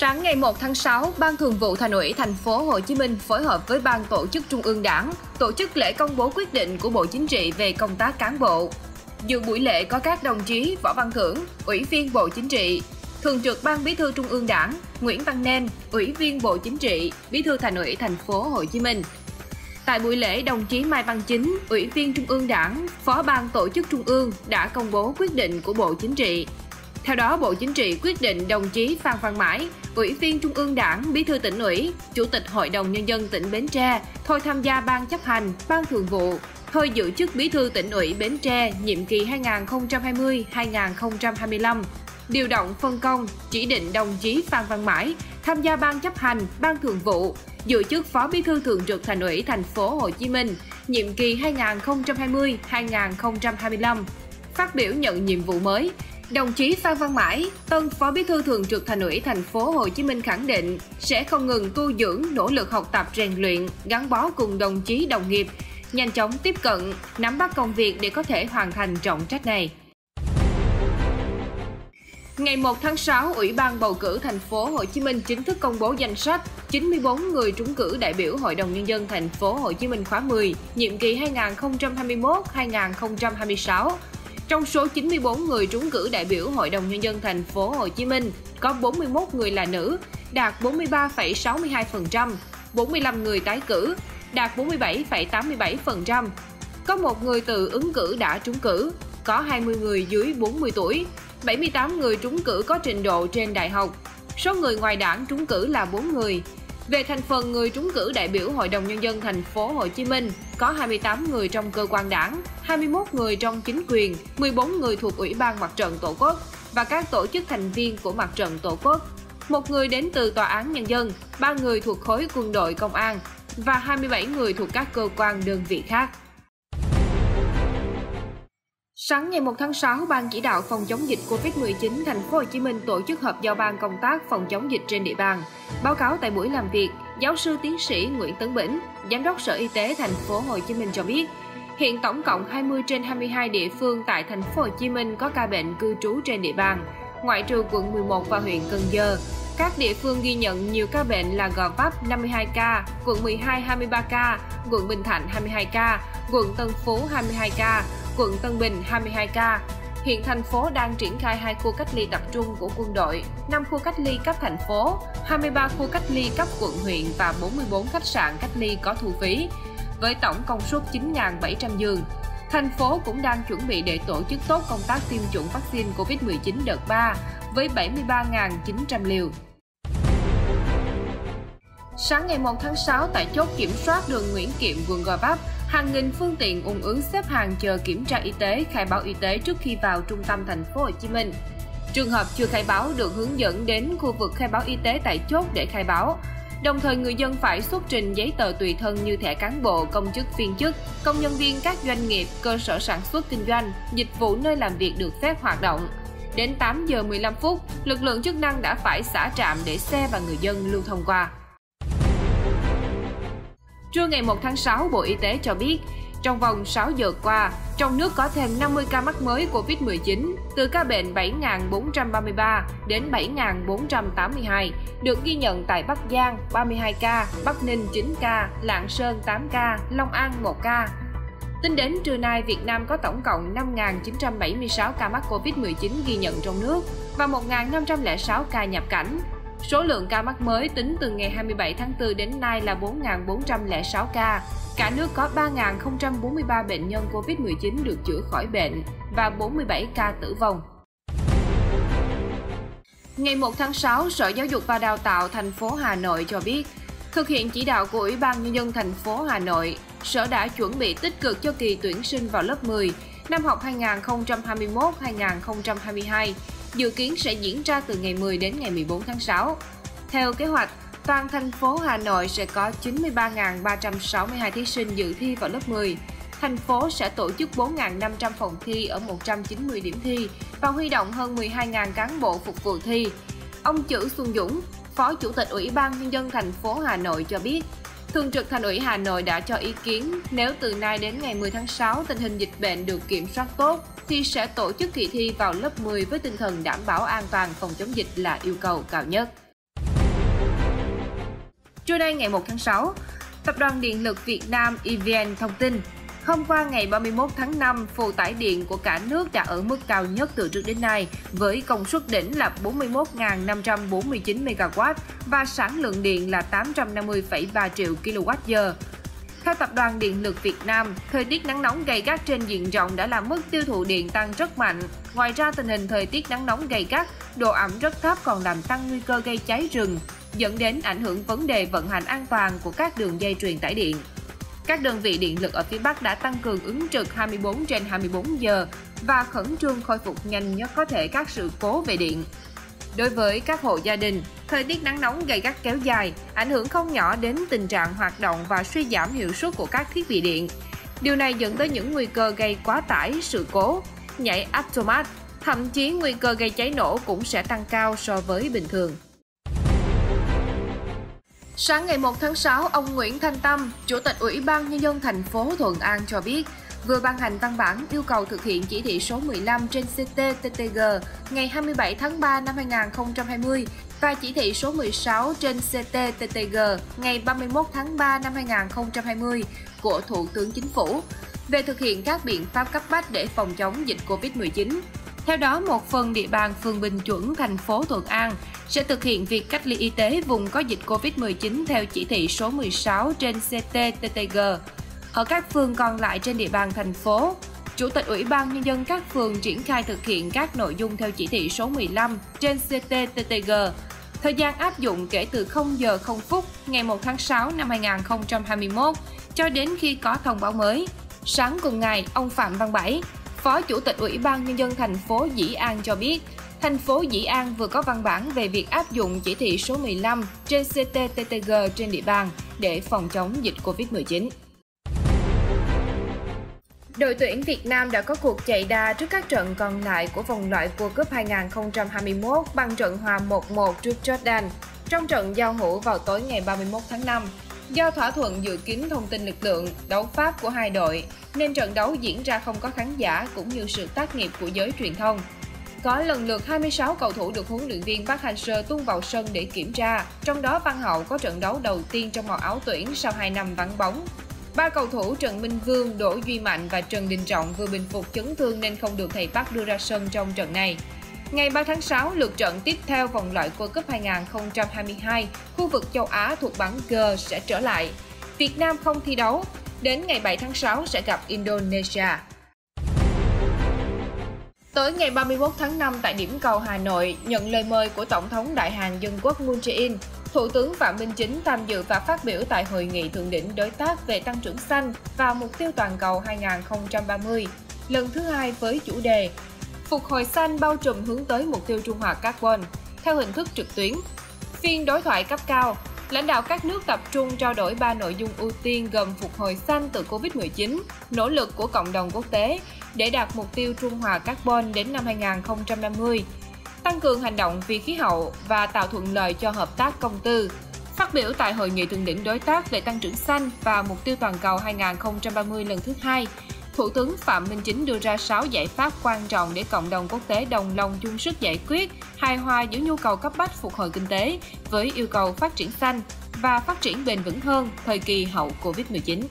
Sáng ngày 1 tháng 6, Ban Thường vụ Thành ủy Thành phố Hồ Chí Minh phối hợp với Ban Tổ chức Trung ương Đảng tổ chức lễ công bố quyết định của Bộ Chính trị về công tác cán bộ. Dự buổi lễ có các đồng chí Võ Văn Thưởng, Ủy viên Bộ Chính trị, Thường trực Ban Bí thư Trung ương Đảng, Nguyễn Văn Nên, Ủy viên Bộ Chính trị, Bí thư Thành ủy Thành phố Hồ Chí Minh. Tại buổi lễ, đồng chí Mai Văn Chính, Ủy viên Trung ương Đảng, Phó Ban Tổ chức Trung ương đã công bố quyết định của Bộ Chính trị. Theo đó, Bộ Chính trị quyết định đồng chí Phan Văn Mãi, Ủy viên Trung ương Đảng, Bí thư Tỉnh ủy, Chủ tịch Hội đồng Nhân dân tỉnh Bến Tre thôi tham gia Ban chấp hành, Ban thường vụ, thôi giữ chức Bí thư Tỉnh ủy Bến Tre nhiệm kỳ 2020-2025. Điều động phân công, chỉ định đồng chí Phan Văn Mãi tham gia Ban chấp hành, Ban thường vụ, giữ chức Phó Bí thư Thường trực Thành ủy Thành phố Hồ Chí Minh nhiệm kỳ 2020-2025. Phát biểu nhận nhiệm vụ mới, đồng chí Phan Văn Mãi, tân Phó Bí thư Thường trực Thành ủy Thành phố Hồ Chí Minh khẳng định sẽ không ngừng tu dưỡng, nỗ lực học tập rèn luyện, gắn bó cùng đồng chí đồng nghiệp, nhanh chóng tiếp cận, nắm bắt công việc để có thể hoàn thành trọng trách này. Ngày 1 tháng 6, Ủy ban bầu cử Thành phố Hồ Chí Minh chính thức công bố danh sách 94 người trúng cử đại biểu Hội đồng Nhân dân Thành phố Hồ Chí Minh khóa 10, nhiệm kỳ 2021-2026. Trong số 94 người trúng cử đại biểu Hội đồng Nhân dân Thành phố Hồ Chí Minh, có 41 người là nữ, đạt 43,62%, 45 người tái cử, đạt 47,87%. Có 1 người tự ứng cử đã trúng cử, có 20 người dưới 40 tuổi, 78 người trúng cử có trình độ trên đại học. Số người ngoài đảng trúng cử là 4 người. Về thành phần người trúng cử đại biểu Hội đồng Nhân dân Thành phố Hồ Chí Minh, có 28 người trong cơ quan đảng, 21 người trong chính quyền, 14 người thuộc Ủy ban Mặt trận Tổ quốc và các tổ chức thành viên của Mặt trận Tổ quốc, 1 người đến từ Tòa án Nhân dân, 3 người thuộc khối quân đội công an và 27 người thuộc các cơ quan đơn vị khác. Sáng ngày 1 tháng 6, Ban chỉ đạo phòng chống dịch COVID-19 Thành phố Hồ Chí Minh tổ chức họp giao ban công tác phòng chống dịch trên địa bàn. Báo cáo tại buổi làm việc, giáo sư tiến sĩ Nguyễn Tấn Bỉnh, Giám đốc Sở Y tế Thành phố Hồ Chí Minh cho biết, hiện tổng cộng 20 trên 22 địa phương tại Thành phố Hồ Chí Minh có ca bệnh cư trú trên địa bàn, ngoại trừ quận 11 và huyện Cần Giờ. Các địa phương ghi nhận nhiều ca bệnh là Gò Vắp 52 ca, quận 12 23 ca, quận Bình Thạnh 22 ca, quận Tân Phú 22 ca, quận Tân Bình 22 ca. Hiện thành phố đang triển khai 2 khu cách ly tập trung của quân đội, 5 khu cách ly cấp thành phố, 23 khu cách ly cấp quận huyện và 44 khách sạn cách ly có thu phí, với tổng công suất 9.700 giường. Thành phố cũng đang chuẩn bị để tổ chức tốt công tác tiêm chủng vaccine COVID-19 đợt 3 với 73.900 liều. Sáng ngày 1 tháng 6, tại chốt kiểm soát đường Nguyễn Kiệm, quận Gò Vắp, hàng nghìn phương tiện ùn ứ xếp hàng chờ kiểm tra y tế, khai báo y tế trước khi vào trung tâm Thành phố Hồ Chí Minh. Trường hợp chưa khai báo được hướng dẫn đến khu vực khai báo y tế tại chốt để khai báo. Đồng thời, người dân phải xuất trình giấy tờ tùy thân như thẻ cán bộ, công chức viên chức, công nhân viên các doanh nghiệp, cơ sở sản xuất kinh doanh, dịch vụ nơi làm việc được phép hoạt động. Đến 8 giờ 15 phút, lực lượng chức năng đã phải xả trạm để xe và người dân lưu thông qua. Trưa ngày 1 tháng 6, Bộ Y tế cho biết, trong vòng 6 giờ qua, trong nước có thêm 50 ca mắc mới COVID-19, từ ca bệnh 7.433 đến 7.482, được ghi nhận tại Bắc Giang 32 ca, Bắc Ninh 9 ca, Lạng Sơn 8 ca, Long An 1 ca. Tính đến trưa nay, Việt Nam có tổng cộng 5.976 ca mắc COVID-19 ghi nhận trong nước và 1.506 ca nhập cảnh. Số lượng ca mắc mới tính từ ngày 27 tháng 4 đến nay là 4.406 ca. Cả nước có 3.043 bệnh nhân COVID-19 được chữa khỏi bệnh và 47 ca tử vong. Ngày 1 tháng 6, Sở Giáo dục và Đào tạo thành phố Hà Nội cho biết, thực hiện chỉ đạo của Ủy ban Nhân dân thành phố Hà Nội, Sở đã chuẩn bị tích cực cho kỳ tuyển sinh vào lớp 10, năm học 2021-2022. Dự kiến sẽ diễn ra từ ngày 10 đến ngày 14 tháng 6. Theo kế hoạch, toàn thành phố Hà Nội sẽ có 93.362 thí sinh dự thi vào lớp 10. Thành phố sẽ tổ chức 4.500 phòng thi ở 190 điểm thi và huy động hơn 12.000 cán bộ phục vụ thi. Ông Chữ Xuân Dũng, Phó Chủ tịch Ủy ban Nhân dân thành phố Hà Nội cho biết, Thường trực Thành ủy Hà Nội đã cho ý kiến nếu từ nay đến ngày 10 tháng 6 tình hình dịch bệnh được kiểm soát tốt thì sẽ tổ chức kỳ thi vào lớp 10 với tinh thần đảm bảo an toàn phòng chống dịch là yêu cầu cao nhất. Trưa nay ngày 1 tháng 6, Tập đoàn Điện lực Việt Nam EVN thông tin, hôm qua ngày 31 tháng 5, phụ tải điện của cả nước đã ở mức cao nhất từ trước đến nay, với công suất đỉnh là 41.549 MW và sản lượng điện là 850,3 triệu kWh. Theo Tập đoàn Điện lực Việt Nam, thời tiết nắng nóng gay gắt trên diện rộng đã làm mức tiêu thụ điện tăng rất mạnh. Ngoài ra, tình hình thời tiết nắng nóng gay gắt, độ ẩm rất thấp còn làm tăng nguy cơ gây cháy rừng, dẫn đến ảnh hưởng vấn đề vận hành an toàn của các đường dây truyền tải điện. Các đơn vị điện lực ở phía Bắc đã tăng cường ứng trực 24/24 giờ và khẩn trương khôi phục nhanh nhất có thể các sự cố về điện. Đối với các hộ gia đình, thời tiết nắng nóng gay gắt kéo dài, ảnh hưởng không nhỏ đến tình trạng hoạt động và suy giảm hiệu suất của các thiết bị điện. Điều này dẫn tới những nguy cơ gây quá tải, sự cố, nhảy automat, thậm chí nguy cơ gây cháy nổ cũng sẽ tăng cao so với bình thường. Sáng ngày 1 tháng 6, ông Nguyễn Thanh Tâm, Chủ tịch Ủy ban Nhân dân thành phố Thuận An cho biết, vừa ban hành văn bản yêu cầu thực hiện chỉ thị số 15 trên CT-TTG ngày 27 tháng 3 năm 2020 và chỉ thị số 16 trên CT-TTG ngày 31 tháng 3 năm 2020 của Thủ tướng Chính phủ về thực hiện các biện pháp cấp bách để phòng chống dịch COVID-19. Theo đó, một phần địa bàn phường Bình Chuẩn, thành phố Thuận An sẽ thực hiện việc cách ly y tế vùng có dịch COVID-19 theo chỉ thị số 16 trên CT-TTG. Ở các phường còn lại trên địa bàn thành phố, Chủ tịch Ủy ban Nhân dân các phường triển khai thực hiện các nội dung theo chỉ thị số 15 trên CT-TTG. Thời gian áp dụng kể từ 0:00 ngày 1 tháng 6 năm 2021 cho đến khi có thông báo mới. Sáng cùng ngày, ông Phạm Văn Bảy, Phó Chủ tịch Ủy ban Nhân dân thành phố Dĩ An cho biết, thành phố Dĩ An vừa có văn bản về việc áp dụng chỉ thị số 15 trên CT-TTG trên địa bàn để phòng chống dịch COVID-19. Đội tuyển Việt Nam đã có cuộc chạy đà trước các trận còn lại của vòng loại World Cup 2021 bằng trận hòa 1-1 trước Jordan trong trận giao hữu vào tối ngày 31 tháng 5. Do thỏa thuận dự kiến thông tin lực lượng, đấu pháp của hai đội, nên trận đấu diễn ra không có khán giả cũng như sự tác nghiệp của giới truyền thông. Có lần lượt 26 cầu thủ được huấn luyện viên Park Hang-seo tung vào sân để kiểm tra, trong đó Văn Hậu có trận đấu đầu tiên trong màu áo tuyển sau 2 năm vắng bóng. Ba cầu thủ Trần Minh Vương, Đỗ Duy Mạnh và Trần Đình Trọng vừa bình phục chấn thương nên không được thầy Park đưa ra sân trong trận này. Ngày 3 tháng 6, lượt trận tiếp theo vòng loại World Cup 2022, khu vực châu Á thuộc bảng G sẽ trở lại. Việt Nam không thi đấu, đến ngày 7 tháng 6 sẽ gặp Indonesia. Tối ngày 31 tháng 5 tại điểm cầu Hà Nội, nhận lời mời của Tổng thống Đại Hàn Dân Quốc Moon Jae-in, Thủ tướng Phạm Minh Chính tham dự và phát biểu tại Hội nghị Thượng đỉnh đối tác về tăng trưởng xanh và mục tiêu toàn cầu 2030, lần thứ hai với chủ đề Phục hồi xanh bao trùm hướng tới mục tiêu trung hòa carbon, theo hình thức trực tuyến. Phiên đối thoại cấp cao, lãnh đạo các nước tập trung trao đổi 3 nội dung ưu tiên gồm phục hồi xanh từ Covid-19, nỗ lực của cộng đồng quốc tế để đạt mục tiêu trung hòa carbon đến năm 2050, tăng cường hành động vì khí hậu và tạo thuận lợi cho hợp tác công tư. Phát biểu tại Hội nghị Thượng đỉnh đối tác về tăng trưởng xanh và mục tiêu toàn cầu 2030 lần thứ hai, Thủ tướng Phạm Minh Chính đưa ra 6 giải pháp quan trọng để cộng đồng quốc tế đồng lòng chung sức giải quyết, hài hòa giữa nhu cầu cấp bách phục hồi kinh tế với yêu cầu phát triển xanh và phát triển bền vững hơn thời kỳ hậu Covid-19.